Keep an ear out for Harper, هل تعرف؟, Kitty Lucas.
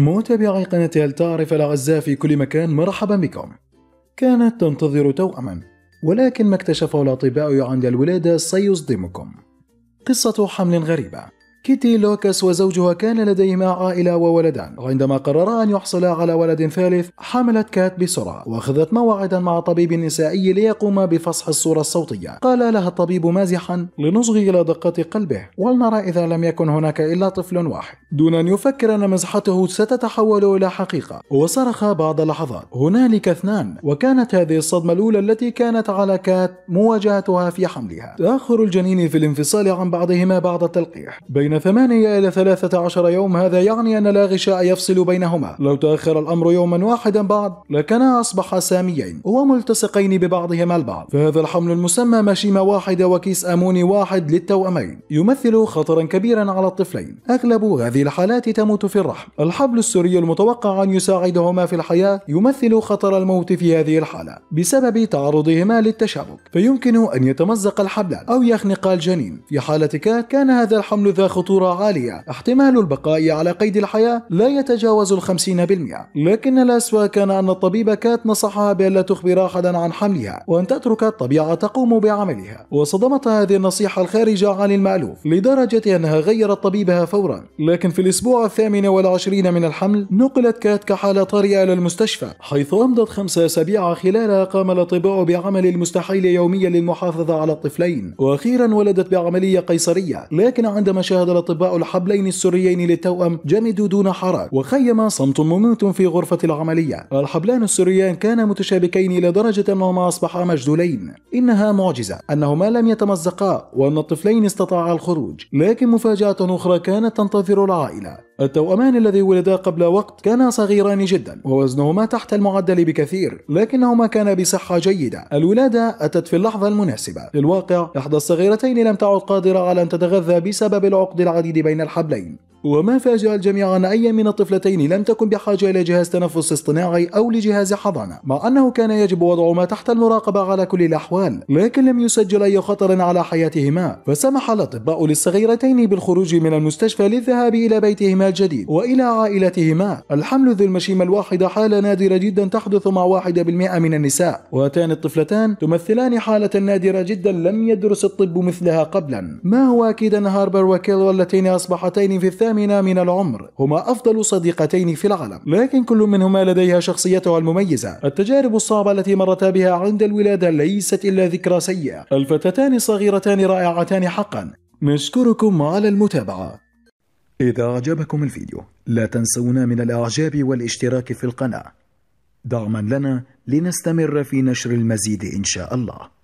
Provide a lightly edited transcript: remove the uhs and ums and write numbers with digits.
متابعي قناة هل تعرف الأعزاء في كل مكان، مرحبا بكم. كانت تنتظر توأما، ولكن ما اكتشفه الأطباء عند الولادة سيصدمكم. قصة حمل غريبة. كيتي لوكاس وزوجها كان لديهما عائلة وولدان. عندما قررا أن يحصلا على ولد ثالث، حملت كات بسرعة وأخذت موعدا مع طبيب نسائي ليقوم بفصح الصورة الصوتية. قال لها الطبيب مازحا: لنصغي إلى دقة قلبه ولنرى إذا لم يكن هناك إلا طفل واحد، دون أن يفكر أن مزحته ستتحول إلى حقيقة. وصرخ بعد لحظات: هنالك اثنان. وكانت هذه الصدمة الأولى التي كانت على كات مواجهتها في حملها. تأخر الجنين في الانفصال عن بعضهما بعد التلقيح بين 8 إلى 13 يوم، هذا يعني أن لا غشاء يفصل بينهما. لو تأخر الأمر يوما واحدا بعد لكانا أصبحا ساميين وملتصقين ببعضهما البعض. فهذا الحمل المسمى ماشيمة واحدة وكيس أموني واحد للتوأمين يمثل خطرا كبيرا على الطفلين. أغلب هذه الحالات تموت في الرحم. الحبل السري المتوقع أن يساعدهما في الحياة يمثل خطر الموت في هذه الحالة بسبب تعرضهما للتشابك، فيمكن أن يتمزق الحبلان أو يخنق الجنين. في حالة كات كان هذا الحمل ذا خطورة عالية، احتمال البقاء على قيد الحياة لا يتجاوز 50%. لكن الأسوأ كان أن الطبيبة كات نصحها بأن لا تخبر أحدا عن حملها وأن تترك الطبيعة تقوم بعملها، وصدمتها هذه النصيحة الخارجة عن المألوف لدرجة أنها غيرت طبيبها فورا. لكن في الأسبوع 28 من الحمل نقلت كات كحالة طارئة إلى المستشفى، حيث أمضت 5 أسابيع خلالها قام الأطباء بعمل المستحيل يوميا للمحافظة على الطفلين، وأخيرا ولدت بعملية قيصرية. لكن عندما شاهد الأطباء الحبلين السريين للتوأم جمدوا دون حراك، وخيم صمت مميت في غرفة العملية. الحبلان السريان كانا متشابكين إلى درجة أنهما أصبحا مجدولين. إنها معجزة أنهما لم يتمزقا وأن الطفلين استطاعا الخروج. لكن مفاجأة أخرى كانت تنتظر العائلة. التوأمان الذي ولدا قبل وقت كانا صغيران جدا ووزنهما تحت المعدل بكثير، لكنهما كانا بصحة جيدة. الولادة أتت في اللحظة المناسبة. في الواقع إحدى الصغيرتين لم تعد قادرة على أن تتغذى بسبب العقد العديد بين الحبلين، وما فاجأ الجميع أن أي من الطفلتين لم تكن بحاجة إلى جهاز تنفس اصطناعي أو لجهاز حضانة، مع أنه كان يجب وضعهما تحت المراقبة على كل الأحوال. لكن لم يسجل أي خطر على حياتهما، فسمح الأطباء للصغيرتين بالخروج من المستشفى للذهاب إلى بيتهما الجديد وإلى عائلتهما. الحمل ذو المشيمة الواحدة حالة نادرة جدا تحدث مع 1% من النساء، وهاتان الطفلتان تمثلان حالة نادرة جدا لم يدرس الطب مثلها قبلا. ما هو أكيد أن هاربر وكيل اللتين أصبحتين في 8 من العمر هما أفضل صديقتين في العالم، لكن كل منهما لديها شخصيتها المميزة. التجارب الصعبة التي مرتا بها عند الولادة ليست إلا ذكرى سيئة. الفتاتان الصغيرتان رائعتان حقا. نشكركم على المتابعة. إذا أعجبكم الفيديو لا تنسونا من الإعجاب والاشتراك في القناة دعما لنا لنستمر في نشر المزيد إن شاء الله.